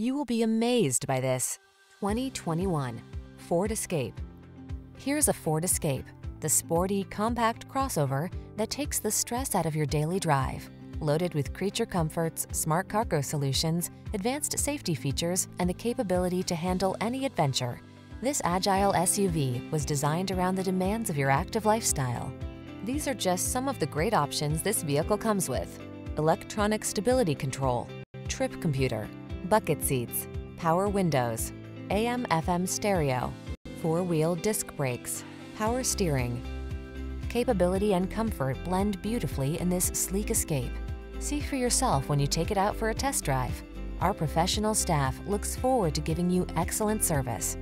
You will be amazed by this 2021 Ford Escape. Here's a Ford Escape, the sporty, compact crossover that takes the stress out of your daily drive. Loaded with creature comforts, smart cargo solutions, advanced safety features, and the capability to handle any adventure, this agile SUV was designed around the demands of your active lifestyle. These are just some of the great options this vehicle comes with: electronic stability control, trip computer, bucket seats, power windows, AM/FM stereo, four-wheel disc brakes, power steering. Capability and comfort blend beautifully in this sleek Escape. See for yourself when you take it out for a test drive. Our professional staff looks forward to giving you excellent service.